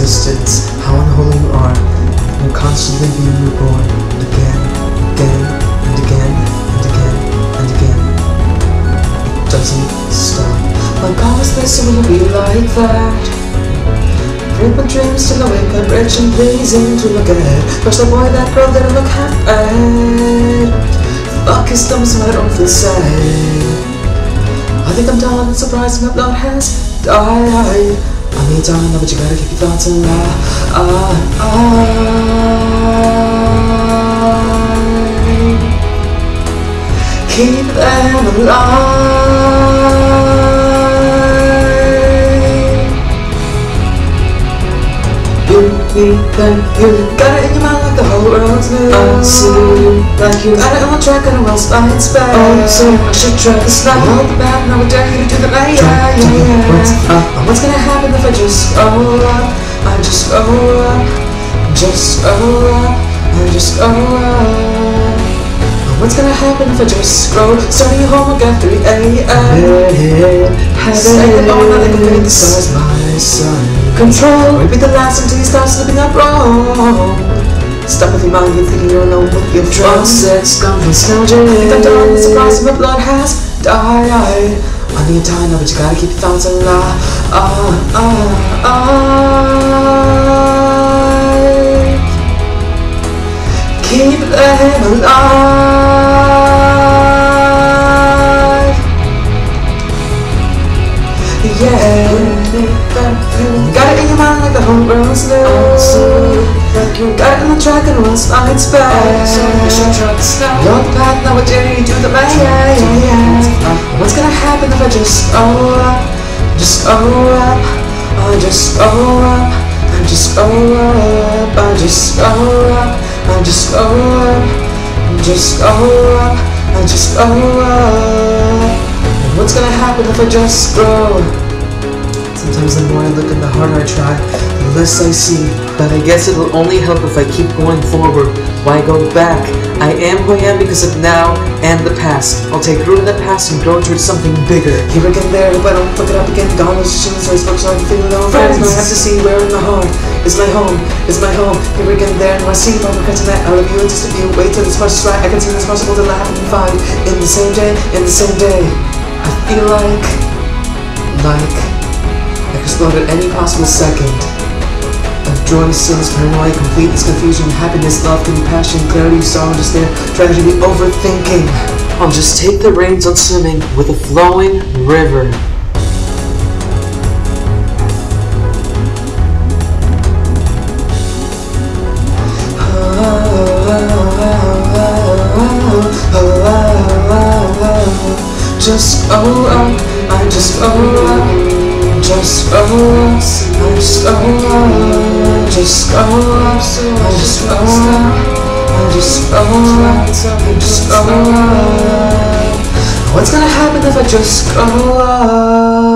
existence, how unholy you are, and constantly being reborn again, again, and again, and again, and again. It doesn't stop. My God, is this will be like that? Break my dreams till I wake up, rich and pleasing to look at. First the boy, that girl that I look half at. Fuck his thumbs, I don't feel sad. I think I'm done, I'm surprised my blood has died. I mean done, but you gotta keep your thoughts alive. Keep them alive. You need them, you got it in your mind like the whole world's new. I see you like you got it on track and a well spined spell. Oh, so I should try to slap all the bad, now I dare you to do the bad. What's gonna happen if I just go up? I just go up, just go up, I just go up. What's gonna happen if I just scroll? Starting your homework at 3 a.m. Second on, I think I'm gonna decide my son. Control, repeat the last until you start slipping up wrong. Stop with your mind, you're thinking you're alone with your drugs, sex, gum, nostalgia. I think I'm done, it's surprising my blood has died. I need time now, but you gotta keep your thoughts alive. Keep them alive. Yeah, got it in your mind like the whole world's new. You got it on the track and one slide spell. You should try to stop. You're on the path, now what dare you do the best? What's gonna happen if I just go up? Just go up, I just go up, I just go up, I just go up, I just go up, I just go up, I just go up. What's gonna happen if I just grow? Sometimes the more I look and the harder I try, the less I see. But I guess it will only help if I keep going forward. Why go back? I am who I am because of now and the past. I'll take root in the past and grow towards something bigger. Here again, there, if I don't fuck it up again, gone was just in the so I can feel it over. Friends, now I have to see where in the heart is my home, is my home. Here again, there, now I see my regrets and that I love you and disappear. Wait till this much is right. I can see this possible to laugh and find in the same day, in the same day. I feel like I explode at any possible second. Joy, sins, paranoia, completeness, confusion, happiness, love, compassion, clarity, sorrow, despair, tragedy, overthinking. I'll just take the reins on swimming with a flowing river. Just go up, I just go up, just go up, I just go up. Just go up, I just go up, I just go up, I just go up. What's gonna happen if I just go up?